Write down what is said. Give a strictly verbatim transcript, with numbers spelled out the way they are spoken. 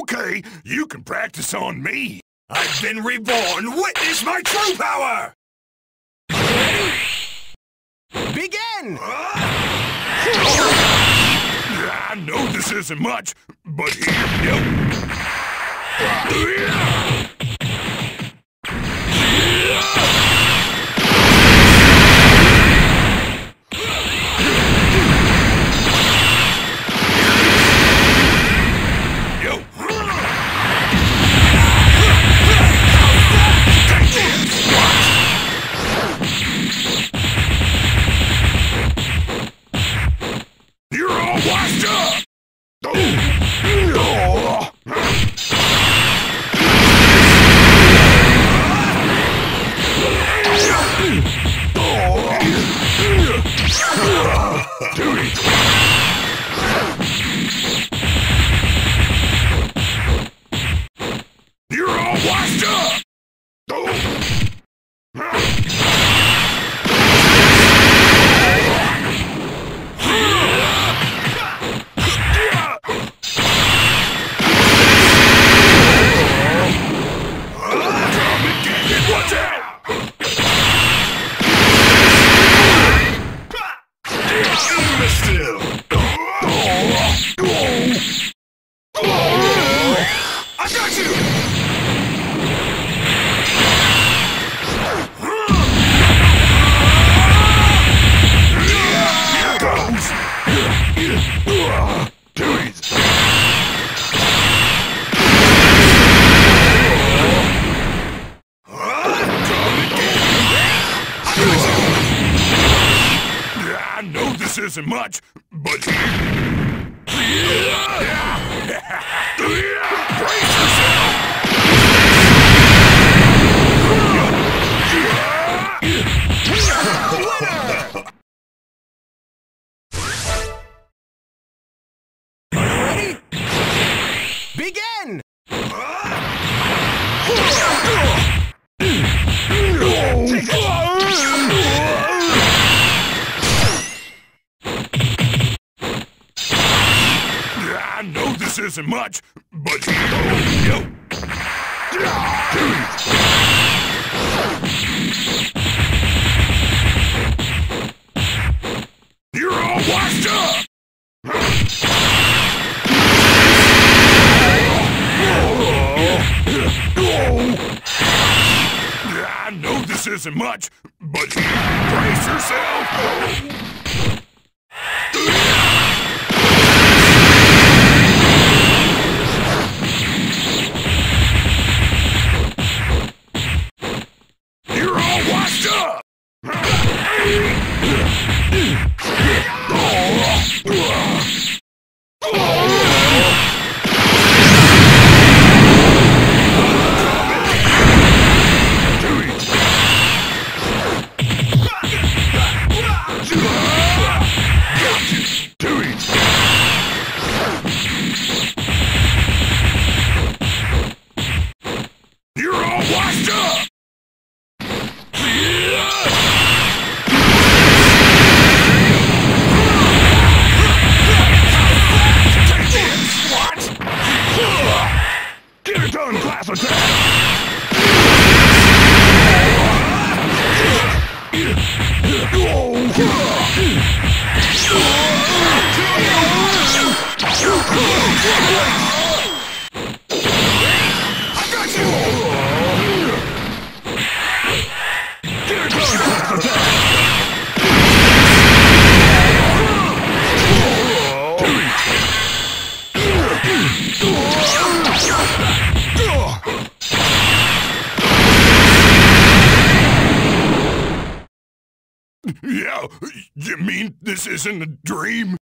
Okay, you can practice on me. I've been reborn. Witness my true power! Begin! I know this isn't much, but here you go. Isn't much, but brace yourself. Ready? Begin. I know this isn't much, but here you go. You're all washed up! I know this isn't much, but brace yourself! Yeah, you mean this isn't a dream?